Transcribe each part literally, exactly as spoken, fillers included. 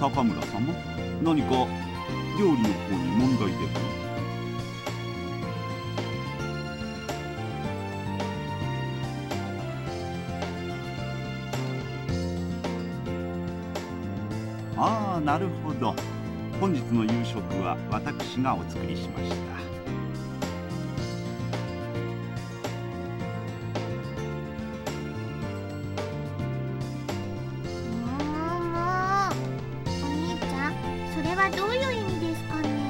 高村様、何か料理の方に問題でも？ ああ、なるほど。本日の夕食は私がお作りしました。もうもう、お兄ちゃん、それはどういう意味ですかね？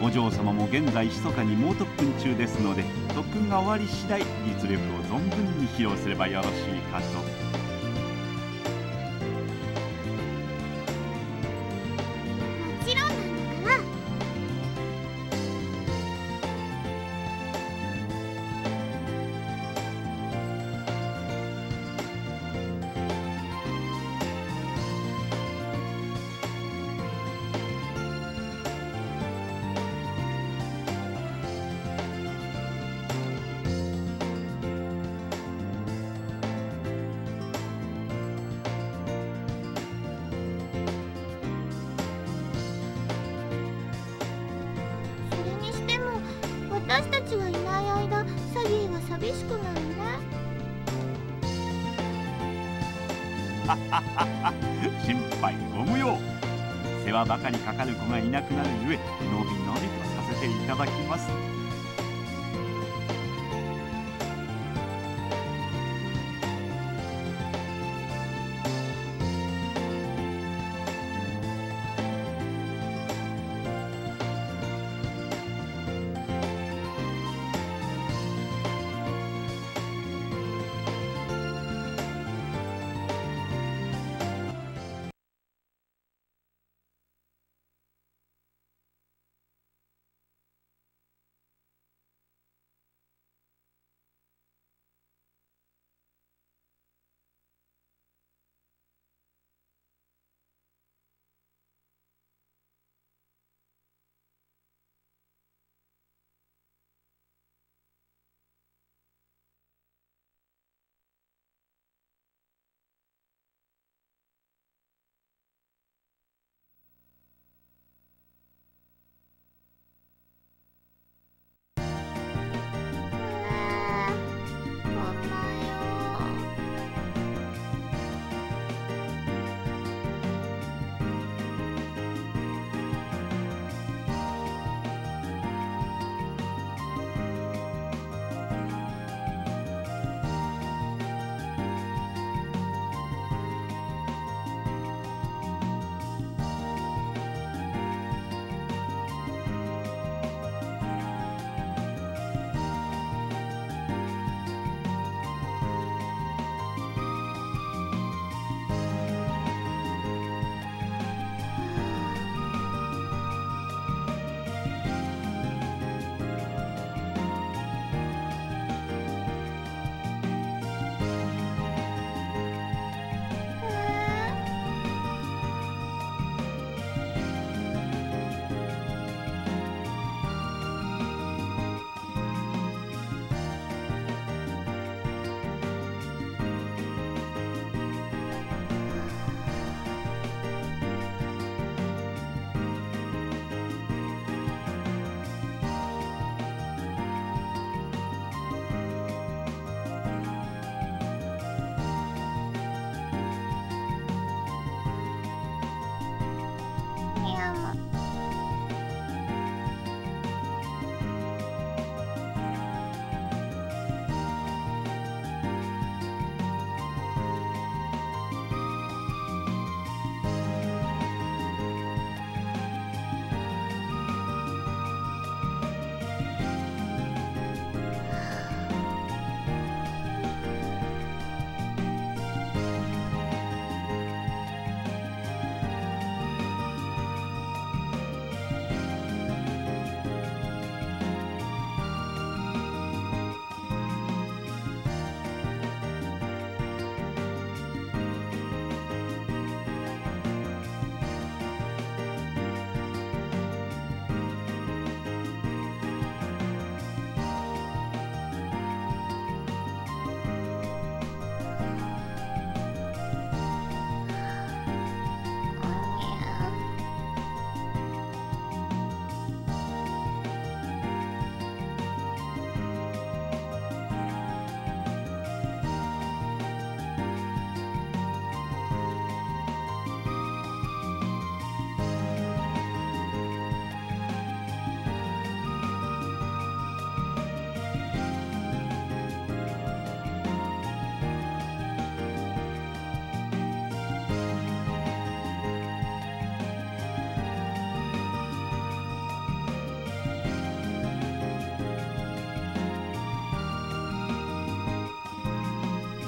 お嬢様も現在密かに猛特訓中ですので、特訓が終わり次第実力を存分に披露すればよろしいかと。 私たちがいない間、サギーは寂しくなるね。はははは、心配ご無用。世話ばかりかかる子がいなくなるゆえ、のびのびとさせていただきます。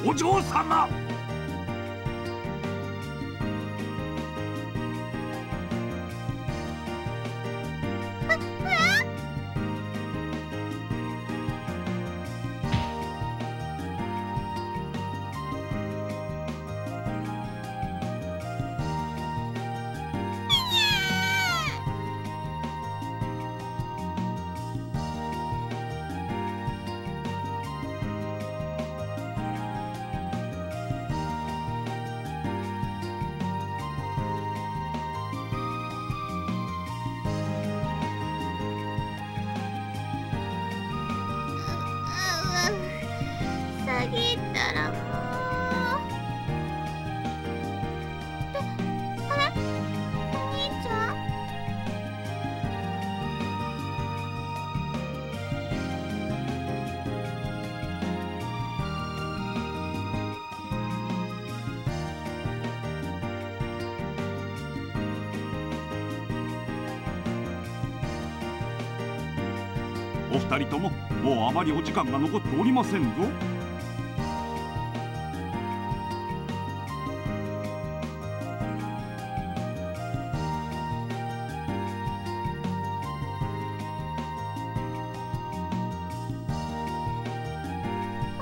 お嬢様。お二人とも、もうあまりお時間が残っておりませんぞ。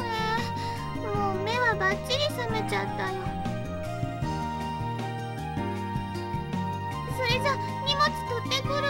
えー、もう目はバッチリ覚めちゃったよ。それじゃ荷物取ってくる。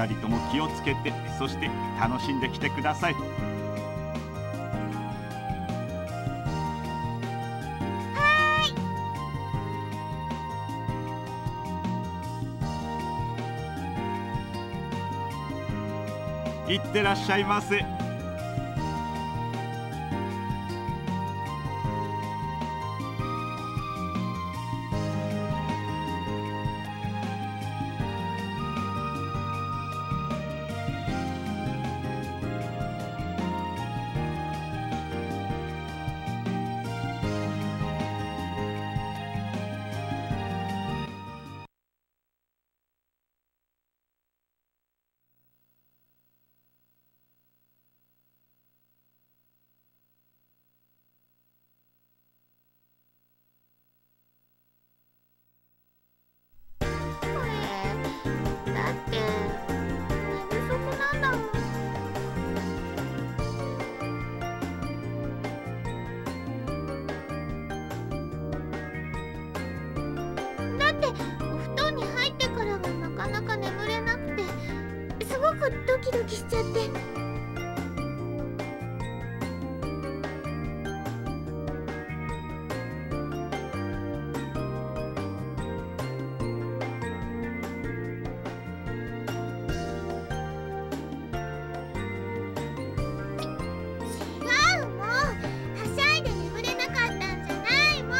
二人とも気をつけて、そして楽しんできてください。はい。いってらっしゃいませ。ドキドキしちゃって。違う、もうはしゃいで眠れなかったんじゃない、もう。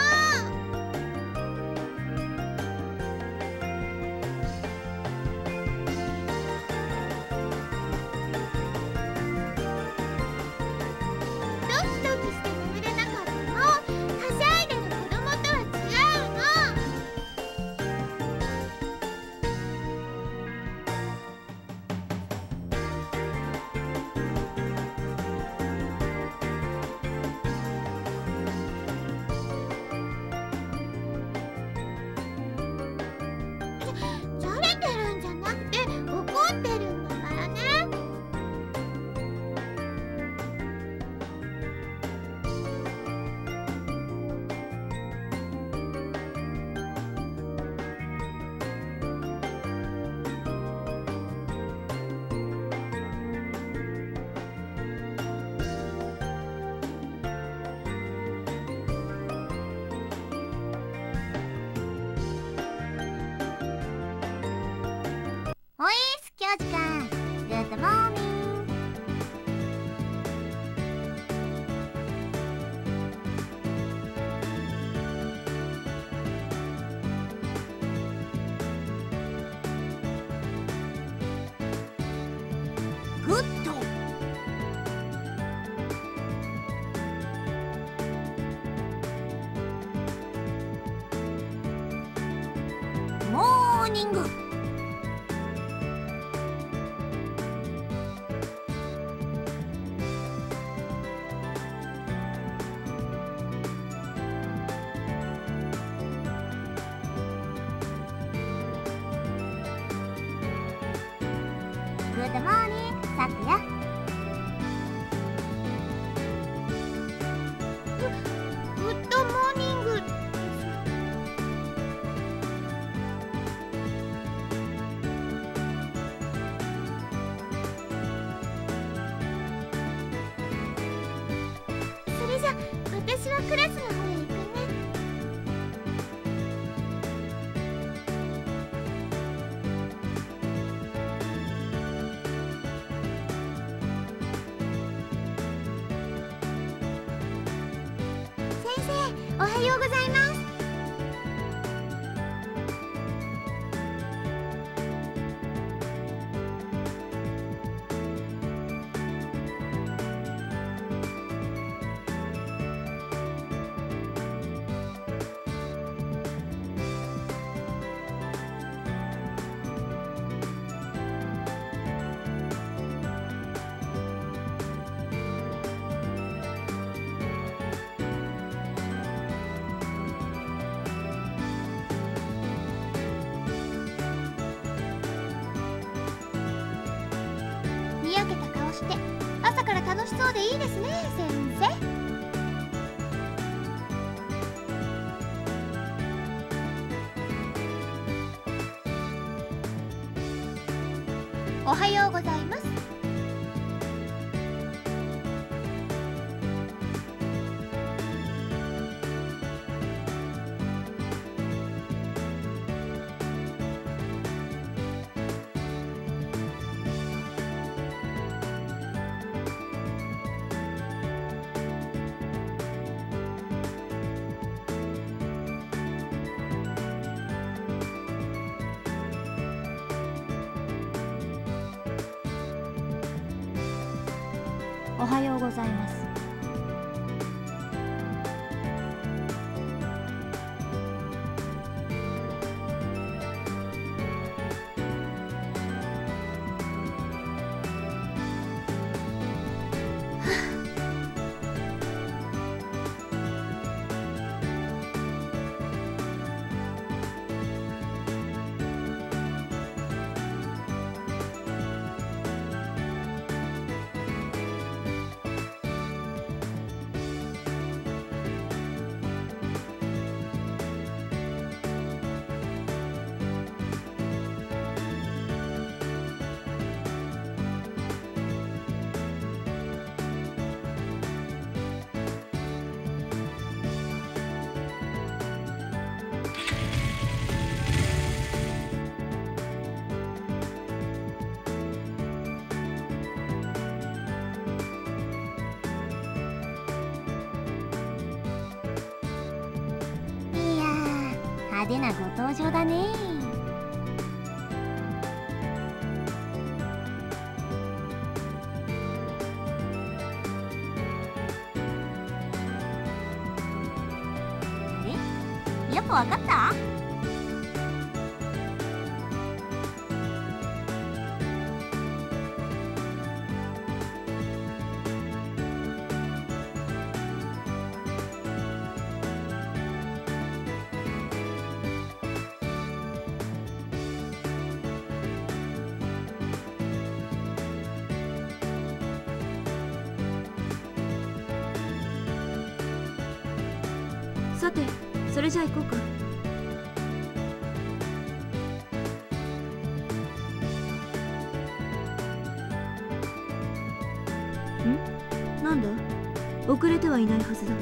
よじかん、グッドモーニング。グッド。モーニング。 グッドモーニング、さくや。グッドモーニング。それじゃ、私はクラスの方へ行くね。 おはようございます。朝から楽しそうでいいですね、先生。おはようございます。おはようございます。派手なご登場だね。あれ、よくわかった？さて、それじゃ行こうか。ん？なんだ？遅れてはいないはずだ。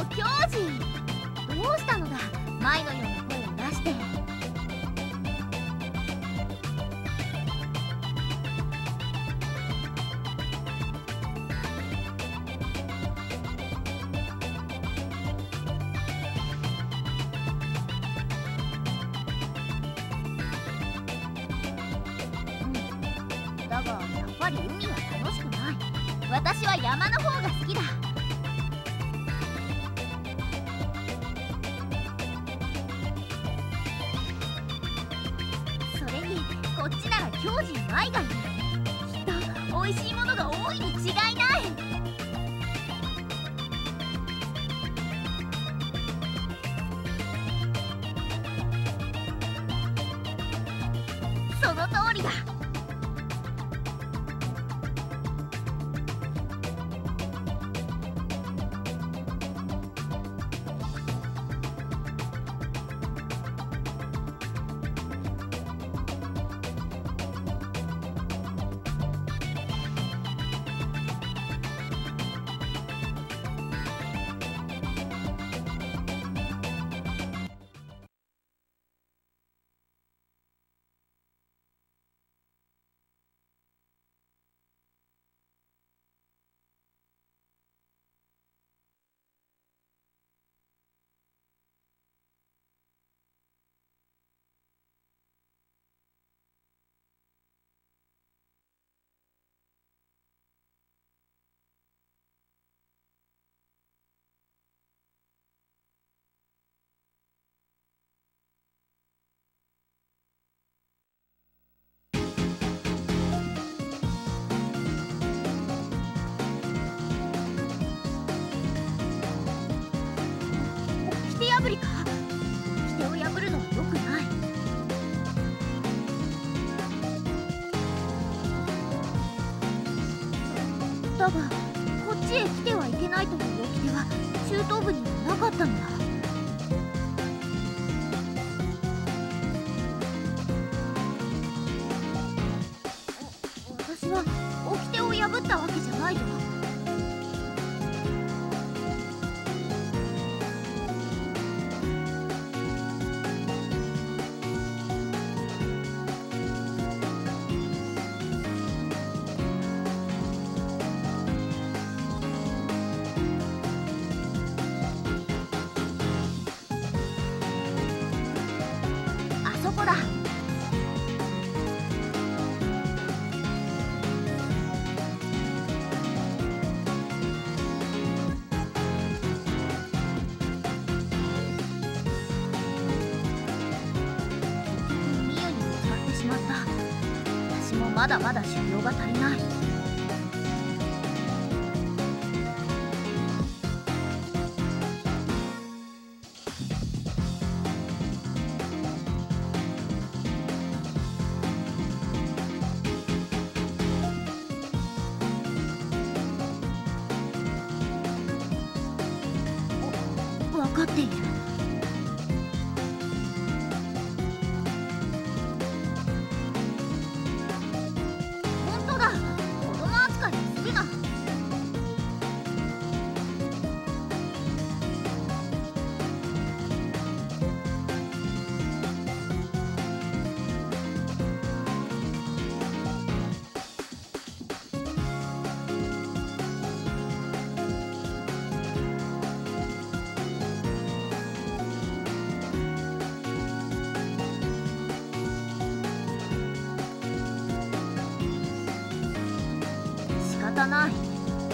お教師、どうしたのだ、前のような声を出して。うん、だがやっぱり海は楽しくない。私は山の方が好きだ。こっちなら強靭愛がいる。きっとおいしいものが多いに違いない。その通りだ。アプリか。規定を破るのは良くない。だがこっちへ来てはいけないという規定は中等部にはなかったのだ。私は規定を破ったわけじゃないぞ。まだまだ修行が足りない。分かっている。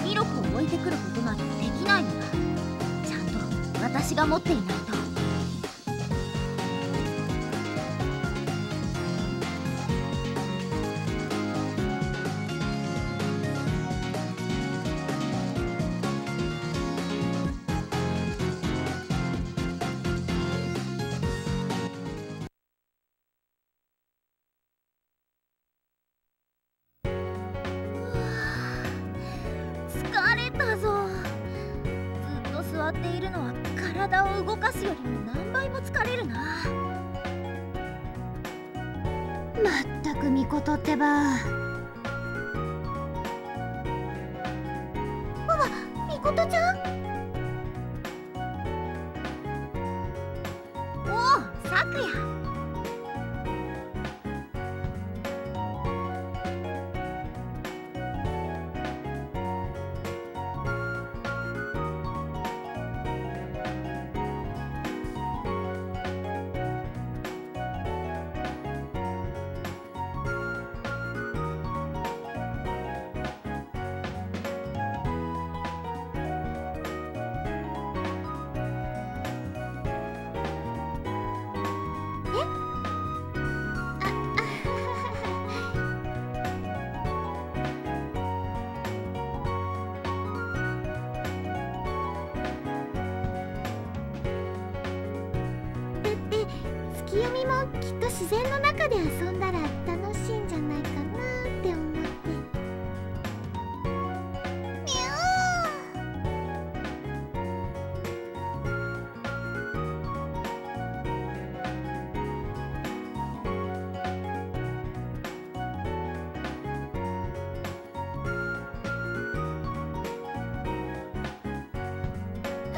威力を置いてくることなんてできないのだ。ちゃんと私が持っていないと。っているのは体を動かすよりも何倍も疲れるな。まったくみことってば。あっ、みことちゃん。きっと自然の中で遊んだら楽しいんじゃないかなって思って。ミュ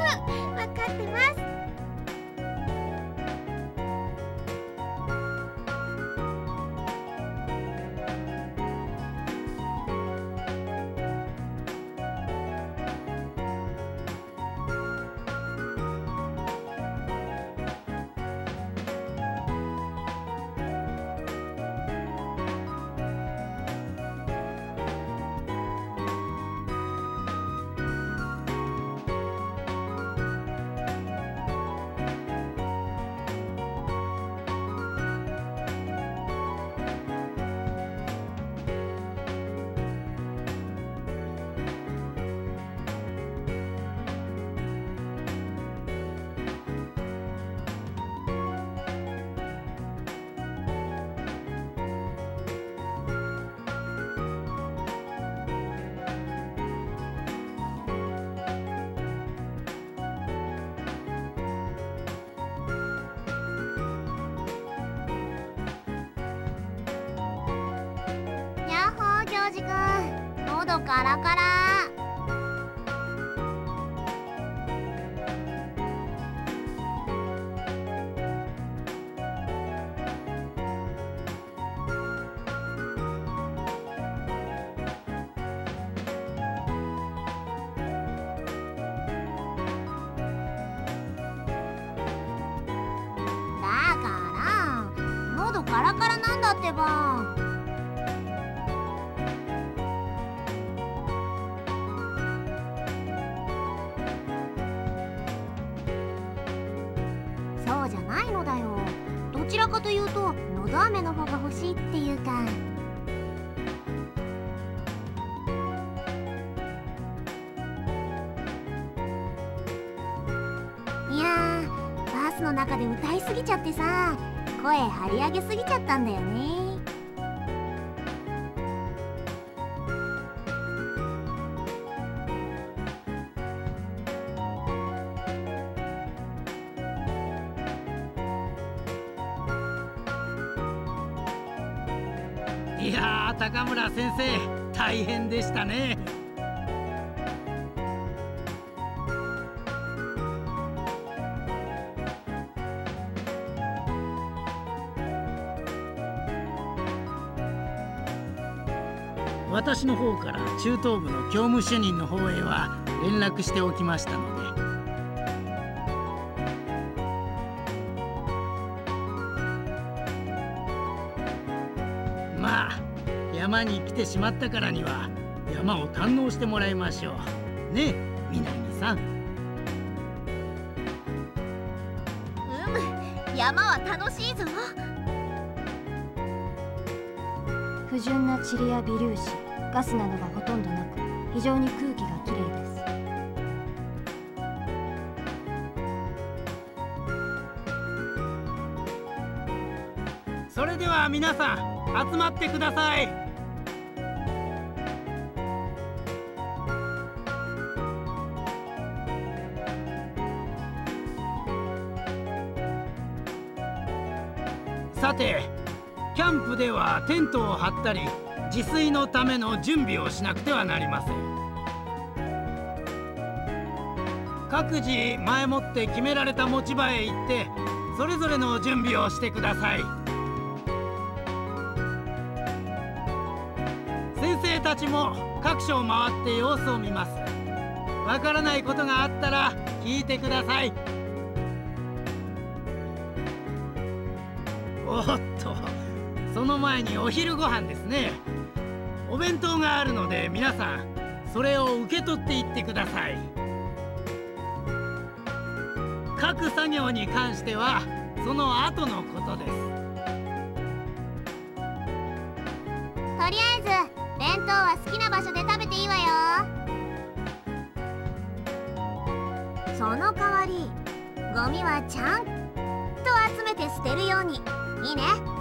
ー、わかってます。 喉カラカラ。 の中で歌いすぎちゃってさ、声張り上げすぎちゃったんだよね。 いやー、高村先生、大変でしたね。 私の方から中等部の教務主任の方へは連絡しておきましたので。 まあ山に来てしまったからには山を堪能してもらいましょうね、南さん。うん、山は楽しいぞ。不純な塵や微粒子、ガスなどがほとんどなく、非常に空気がきれいです。 それでは皆さん集まってください。さて、キャンプではテントを張ったり自炊のための準備をしなくてはなりません。各自前もって決められた持ち場へ行って、それぞれの準備をしてください。先生たちも各所を回って様子を見ます。わからないことがあったら聞いてください。おっと、その前にお昼ご飯ですね。お弁当があるので皆さんそれを受け取っていってください。各作業に関してはその後のことです。とりあえず弁当は好きな場所で食べていいわよ。その代わりゴミはちゃんと集めて捨てるように。いいね。